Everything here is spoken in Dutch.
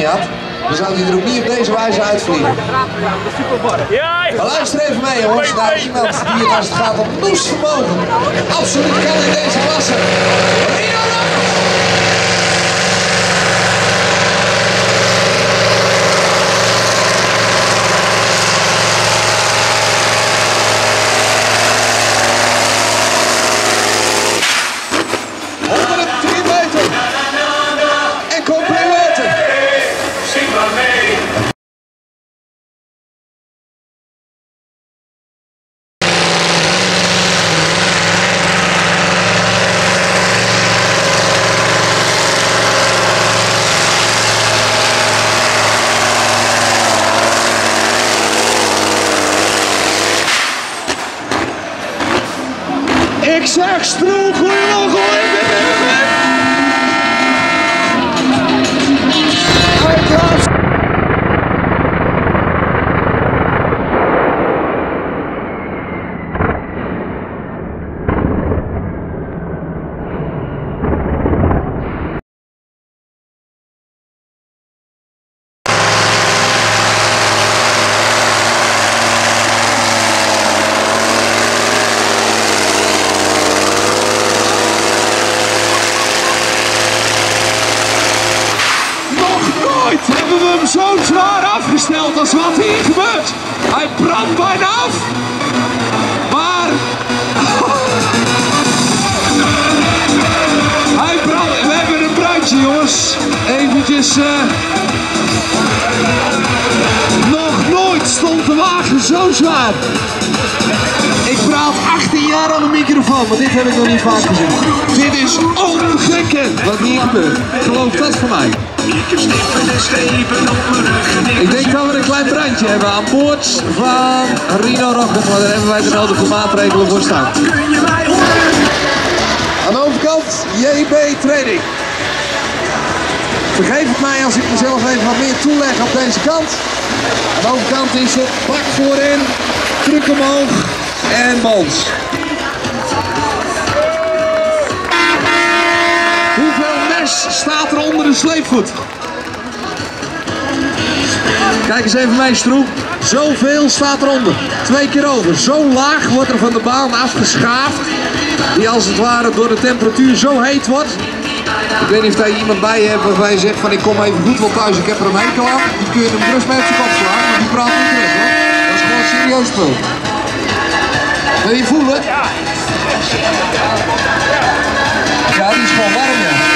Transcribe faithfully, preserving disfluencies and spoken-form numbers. niet had, dan zou hij er ook niet op deze wijze uitvliegen. Maar luister even mee jongens, naar iemand die het als het gaat om vermogen absoluut kan in deze klasse. Rino Rock! Ik zeg Stroe, goeie nog, goeie nog! Hebben we hem zo zwaar afgesteld als wat hier gebeurt. Hij brandt bijna af. Maar... Hij brandt... We hebben een bruidje jongens. Eventjes... Uh... Nog nooit stond de wagen zo zwaar. Ik praat achttien jaar aan de microfoon, maar dit heb ik nog niet vaak gezien. Dit is ongekend wat hier gebeurt. Geloof dat voor mij. Ik denk dat we een klein brandje hebben aan boord van Rino Rock, maar daar hebben wij de nodige maatregelen voor staan. Aan de overkant J B Training. Vergeef het mij als ik mezelf even wat meer toeleg op deze kant. Aan de overkant is het bak voorin, truc omhoog en bons. Hoeveel mes staat er onder de sleepvoet? Kijk eens even mee Stroe, zoveel staat eronder. Twee keer over, zo laag wordt er van de baan afgeschaafd. Die als het ware door de temperatuur zo heet wordt. Ik weet niet of daar iemand bij hebt waarvan je zegt van ik kom even goed wel thuis, ik heb er een hekel aan. Die kun je hem rust mee op zijn kop slaan, want die praat niet terug hoor. Dat is gewoon een serieus spul. Wil je voelen? Ja, die is gewoon warm ja.